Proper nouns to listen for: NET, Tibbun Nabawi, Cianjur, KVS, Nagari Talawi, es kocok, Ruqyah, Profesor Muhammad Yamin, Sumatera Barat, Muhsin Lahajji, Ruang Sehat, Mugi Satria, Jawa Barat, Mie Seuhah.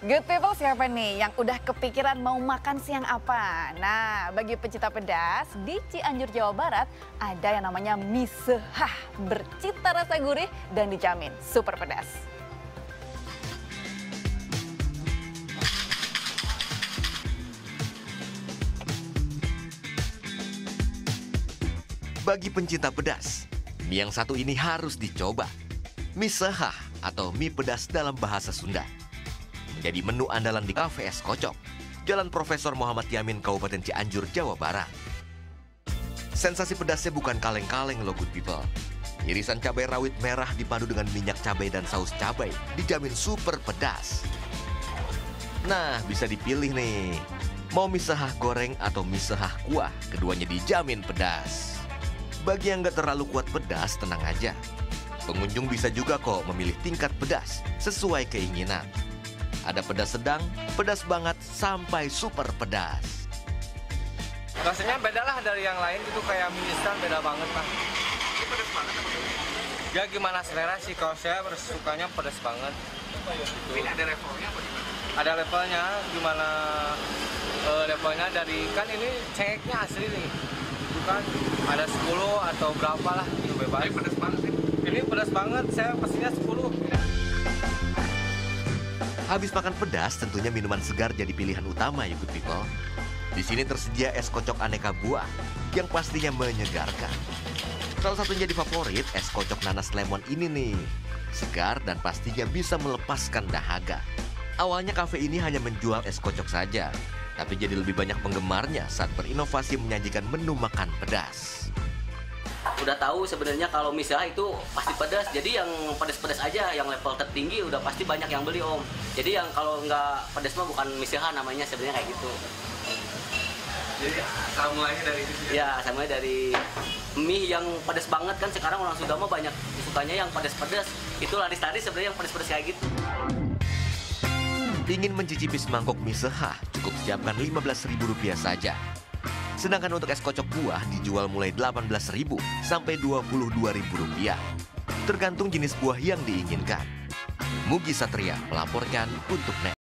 Good people, siapa nih yang udah kepikiran mau makan siang apa? Nah, bagi pecinta pedas, di Cianjur, Jawa Barat ada yang namanya mie seuhah. Bercita rasa gurih dan dijamin super pedas. Bagi pencinta pedas, mie yang satu ini harus dicoba. Mie seuhah atau mie pedas dalam bahasa Sunda. Jadi menu andalan di KVS Kocok, Jalan Profesor Muhammad Yamin, Kabupaten Cianjur, Jawa Barat. Sensasi pedasnya bukan kaleng-kaleng loh, good people. Irisan cabai rawit merah dipadu dengan minyak cabai dan saus cabai, dijamin super pedas. Nah, bisa dipilih nih, mau mie seuhah goreng atau mie seuhah kuah, keduanya dijamin pedas. Bagi yang nggak terlalu kuat pedas, tenang aja. Pengunjung bisa juga kok memilih tingkat pedas sesuai keinginan. Ada pedas sedang, pedas banget, sampai super pedas. Rasanya beda lah dari yang lain, itu kayak mie instan, beda banget lah. Ini pedas banget apa? Ya gimana selera sih, kalau saya sukanya pedas banget. Ini ada levelnya apa gimana? Ada levelnya, gimana levelnya dari, kan ini cengeknya asli nih. Bukan ada 10 atau berapa lah, itu bebas. Ini pedas banget sih. Ini pedas banget, saya pastinya 10. Habis makan pedas, tentunya minuman segar jadi pilihan utama ya good people. Di sini tersedia es kocok aneka buah yang pastinya menyegarkan. Salah satunya di favorit, es kocok nanas lemon ini nih. Segar dan pastinya bisa melepaskan dahaga. Awalnya kafe ini hanya menjual es kocok saja, tapi jadi lebih banyak penggemarnya saat berinovasi menyajikan menu makan pedas. Udah tahu sebenarnya kalau mie seuhah itu pasti pedas, jadi yang pedas-pedas aja, yang level tertinggi udah pasti banyak yang beli om. Jadi yang kalau nggak pedas mah bukan mie seuhah namanya, sebenarnya kayak gitu. Jadi mulainya dari itu ya? Ya, samanya dari mie yang pedas banget kan, sekarang orang Sunda mah banyak sukanya yang pedas-pedas. Itu laris-laris sebenarnya yang pedas-pedas kayak gitu. Ingin mencicipi semangkok mie seuhah, cukup siapkan Rp15.000 saja. Sedangkan untuk es kocok buah dijual mulai Rp18.000 sampai Rp22.000. Tergantung jenis buah yang diinginkan. Mugi Satria melaporkan untuk NET.